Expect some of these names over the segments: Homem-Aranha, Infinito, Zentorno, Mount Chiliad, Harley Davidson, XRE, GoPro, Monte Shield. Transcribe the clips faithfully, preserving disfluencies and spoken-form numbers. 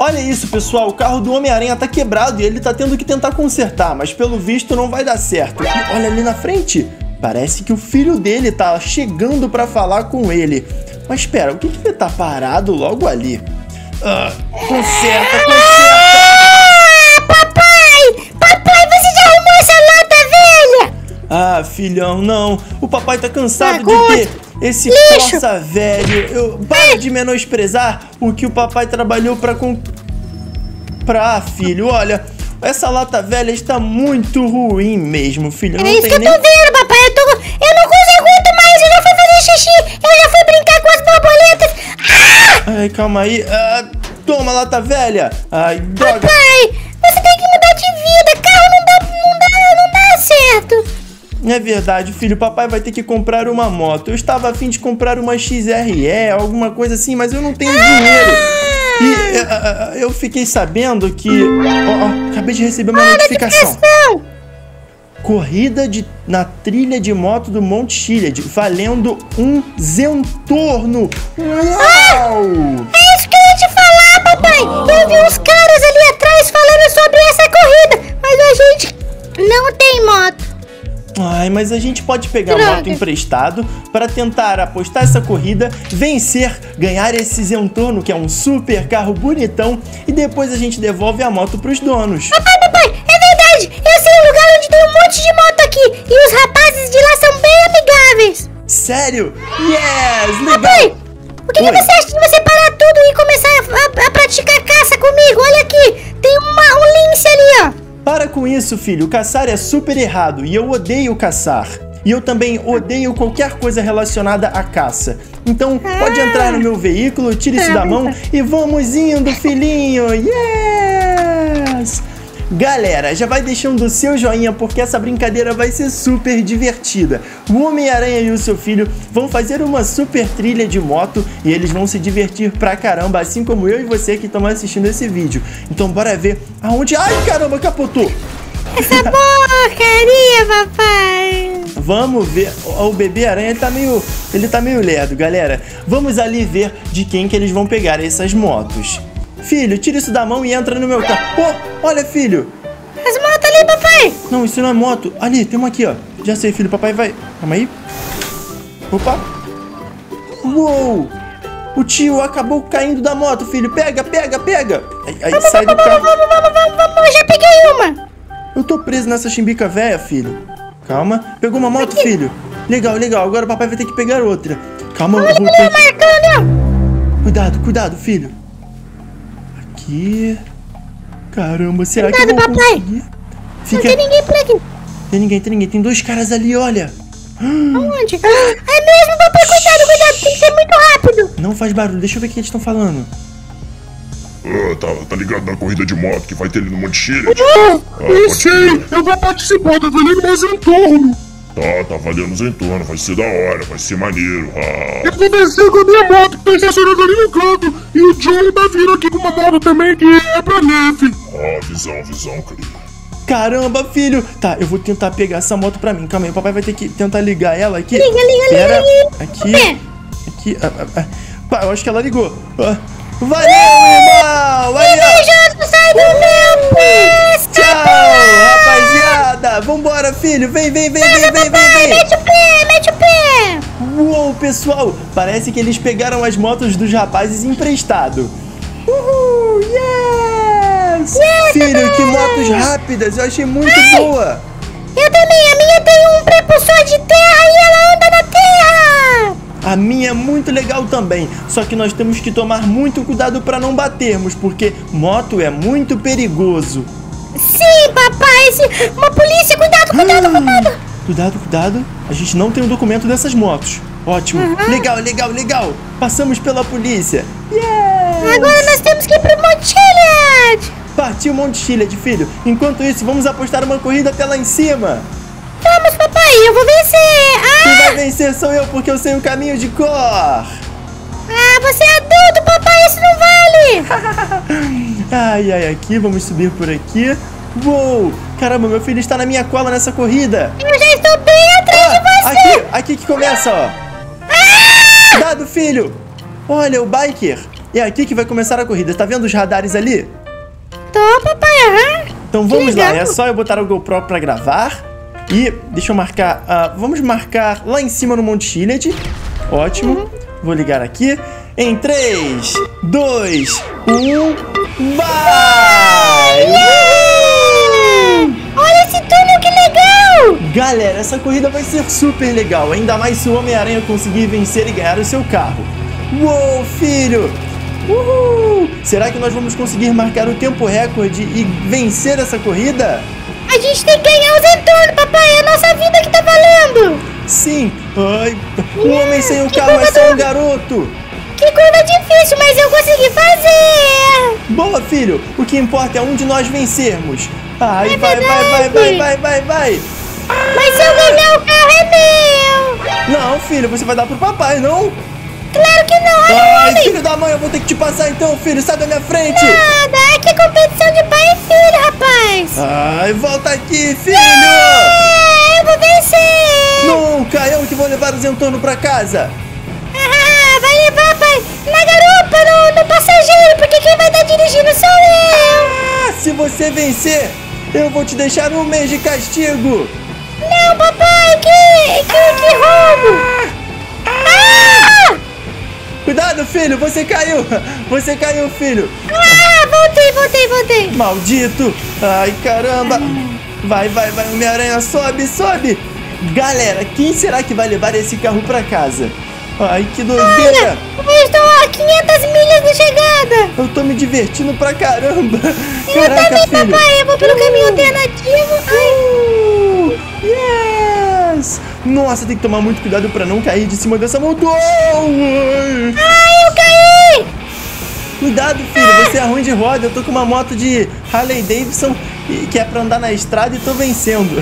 Olha isso, pessoal, o carro do Homem-Aranha tá quebrado e ele tá tendo que tentar consertar, mas pelo visto não vai dar certo. E olha ali na frente, parece que o filho dele tá chegando pra falar com ele. Mas espera, o que que ele tá parado logo ali? Ah, conserta, conserta! Papai! Papai, você já arrumou essa lata velha? Ah, filhão, não. O papai tá cansado Agora. de ter... Esse força velho, eu para de menosprezar o que o papai trabalhou pra com... Pra, filho, olha, essa lata velha está muito ruim mesmo, filho. É isso que eu tô vendo, papai, eu tô... Eu não consigo mais, eu já fui fazer xixi, eu já fui brincar com as borboletas. Ah! Ai, calma aí, ah, toma, lata velha. Ai, droga. Papai, você tem que mudar de vida, carro não dá, não dá, não dá certo. É verdade, filho, papai vai ter que comprar uma moto. Eu estava a fim de comprar uma X R E, alguma coisa assim, mas eu não tenho dinheiro. E uh, eu fiquei sabendo que... Oh, oh, acabei de receber uma notificação. Corrida de... na trilha de moto do Mount Chiliad, valendo um Zentorno. Uau! É isso que eu ia te falar, papai. Eu vi uns caras ali atrás falando sobre essa corrida, mas a gente não tem moto. Ai, mas a gente pode pegar a moto emprestado para tentar apostar essa corrida, vencer, ganhar esse Zentorno, que é um super carro bonitão, e depois a gente devolve a moto pros donos. Papai, papai, é verdade! Eu sei um lugar onde tem um monte de moto aqui, e os rapazes de lá são bem amigáveis. Sério? Yes! Legal. Papai, o que, que você acha de você parar tudo e começar a, a, a praticar caça comigo? Olha aqui, tem uma, um lince ali, ó. Para com isso, filho. Caçar é super errado e eu odeio caçar. E eu também odeio qualquer coisa relacionada à caça. Então, pode entrar no meu veículo, tire isso da mão e vamos indo, filhinho. Yes! Galera, já vai deixando o seu joinha porque essa brincadeira vai ser super divertida. O Homem-Aranha e o seu filho vão fazer uma super trilha de moto e eles vão se divertir pra caramba, assim como eu e você que estamos assistindo esse vídeo. Então bora ver aonde... Ai, caramba, capotou! Essa porcaria, papai! Vamos ver... O bebê aranha tá meio... Ele tá meio lerdo, galera. Vamos ali ver de quem que eles vão pegar essas motos. Filho, tira isso da mão e entra no meu carro. Oh, olha, filho. As motos ali, papai. Não, isso não é moto. Ali, tem uma aqui, ó. Já sei, filho. Papai vai... Calma aí. Opa. Uou. O tio acabou caindo da moto, filho. Pega, pega, pega. Aí, aí vamos, sai vamos, do carro. Vamos, vamos, vamos, vamos. Já peguei uma. Eu tô preso nessa chimbica velha, filho. Calma. Pegou uma moto, aqui. Filho. Legal, legal. Agora o papai vai ter que pegar outra. Calma. Olha, vou ter... marcando. Cuidado, cuidado, filho. Caramba, será Cuidado, que eu vou papai. conseguir? Fica... Não tem ninguém por aqui. Tem ninguém, tem ninguém. Tem dois caras ali, olha. Aonde? É mesmo, papai. Cuidado, cuidado. Tem que ser muito rápido. Não faz barulho. Deixa eu ver o que eles estão falando. Ah, tá, tá ligado na corrida de moto que vai ter ali no Monte Shield? Ah, ah, eu sei. Ver. Eu vou participar. Tá valendo mais em torno. Tá, tá valendo os entornos. Vai ser da hora. Vai ser maneiro. Ah. Eu comecei com a minha moto que tá estacionada ali no canto. E o Johnny tá vindo aqui com uma moto também que é pra neve. Ah, visão, visão, querido. Caramba, filho. Tá, eu vou tentar pegar essa moto pra mim. Calma aí, o papai vai ter que tentar ligar ela aqui. Liga, liga, Pera. liga. Aqui. Aqui. Ah, ah, ah. Eu acho que ela ligou. Ah. Valeu, irmão. Valeu. Sai do meu pé. Tchau, rapaziada. Vambora, filho. Vem, vem, vem, vem, vem, vem. Mete o pé, mete o pé. Uou, pessoal, parece que eles pegaram as motos dos rapazes emprestado. Uhul, yes! yes Filho, que motos rápidas, eu achei muito Ai, boa. Eu também, a minha tem um prepulsor de terra e ela anda na terra. A minha é muito legal também, só que nós temos que tomar muito cuidado para não batermos, porque moto é muito perigoso. Sim, papai, sim. Uma polícia, cuidado, cuidado, ah, cuidado. Cuidado, cuidado. A gente não tem o documento dessas motos. Ótimo. Uhum. Legal, legal, legal. Passamos pela polícia. Yes! Agora nós temos que ir pro Mount Chiliad. Partiu o Mount Chiliad, filho. Enquanto isso, vamos apostar uma corrida até lá em cima. Vamos, papai. Eu vou vencer. Ah! Quem vai vencer sou eu, porque eu sei o caminho de cor. Ah, você é adulto, papai. Isso não vale. Ai, ai, aqui. Vamos subir por aqui. Uou! Caramba, meu filho está na minha cola nessa corrida. Eu já estou bem atrás ah, de você. Aqui, aqui que começa, ó. Ah! Cuidado, filho. Olha, o biker. É aqui que vai começar a corrida. Tá vendo os radares ali? Tô, papai. Uhum. Então vamos lá. É só eu botar o GoPro pra gravar. E deixa eu marcar... Uh, vamos marcar lá em cima no Mount Chiliad. Ótimo. Uhum. Vou ligar aqui. Em três, dois, um... Vai! Yeah! Olha esse túnel, que legal! Galera, essa corrida vai ser super legal. Ainda mais se o Homem-Aranha conseguir vencer e ganhar o seu carro. Uou, filho! Uhul! Será que nós vamos conseguir marcar o tempo recorde e vencer essa corrida? A gente tem que ganhar o Zentorno, papai! É a nossa vida que tá valendo! Sim! Ai, o yeah, homem sem o carro é só um garoto! Que coisa difícil, mas eu consegui fazer! Boa, filho! O que importa é um de nós vencermos! Ai, é vai, vai, vai, vai, vai, vai, vai! Mas se eu ganhar, o carro é meu! Não, filho, você vai dar pro papai, não? Claro que não, olha o homem! Ai, filho da mãe, eu vou ter que te passar então, filho! Sai da minha frente! Nada! Que competição de pai e filho, rapaz! Ai, volta aqui, filho! É, eu vou vencer! Nunca! Eu que vou levar o Zentorno pra casa! Ah, vai levar, pai! Na garupa, no, no passageiro, porque quem vai estar dirigindo sou eu! Ah, se você vencer, eu vou te deixar um mês de castigo! Não, papai! Que, que, que roubo! Ah! Ah! Ah! Cuidado, filho! Você caiu! Você caiu, filho! Ah! Voltei, voltei, voltei. Maldito. Ai, caramba. Vai, vai, vai, Homem-Aranha, sobe, sobe. Galera, quem será que vai levar esse carro pra casa? Ai, que doideira. Olha, eu estou a quinhentas milhas de chegada. Eu tô me divertindo pra caramba. Eu Caraca, também, filho. Papai, eu vou pelo uh, caminho alternativo. Uh, yes. Nossa, tem que tomar muito cuidado pra não cair de cima dessa montanha. Ai, eu caí. Cuidado, filho, ah, você é ruim de roda. Eu tô com uma moto de Harley Davidson que é pra andar na estrada e tô vencendo.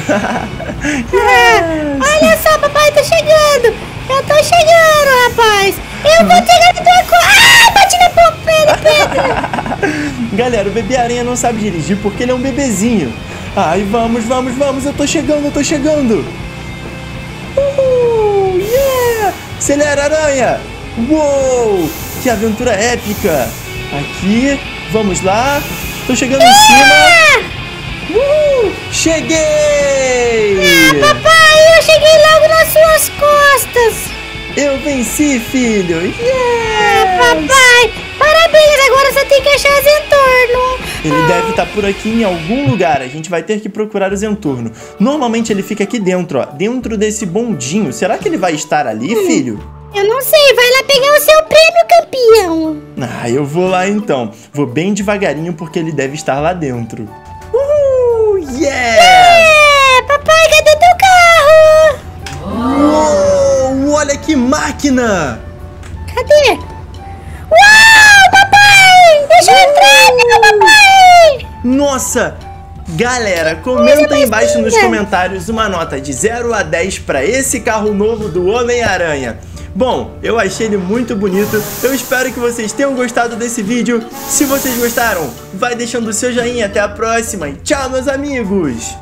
Yes. Olha só, papai, tô chegando. Eu tô chegando, rapaz. Eu vou chegar na tua cor. Ah, bati na pedra, pedra. Galera, o bebê aranha não sabe dirigir porque ele é um bebezinho. Ai, vamos, vamos, vamos. Eu tô chegando, eu tô chegando. Uh, yeah. Acelera, aranha. Uou, que aventura épica. Aqui, vamos lá. Tô chegando yeah! em cima. Uhul, cheguei! Ah, papai, eu cheguei logo nas suas costas. Eu venci, filho. Yes! Ah, papai, parabéns. Agora você tem que achar o Zentorno. Ele ah. deve estar por aqui em algum lugar. A gente vai ter que procurar o Zentorno. Normalmente ele fica aqui dentro, ó. Dentro desse bondinho. Será que ele vai estar ali, hum. filho? Eu não sei, vai lá pegar o seu prêmio, campeão. Ah, eu vou lá então. Vou bem devagarinho porque ele deve estar lá dentro. Uhul, yeah! Yeah! Papai, cadê teu carro? Uou, olha que máquina! Cadê? Uau, papai! Deixa eu entrar, meu papai! Nossa! Galera, comenta embaixo nos comentários uma nota de zero a dez para esse carro novo do Homem-Aranha. Bom, eu achei ele muito bonito. Eu espero que vocês tenham gostado desse vídeo. Se vocês gostaram, vai deixando o seu joinha. Até a próxima e tchau, meus amigos!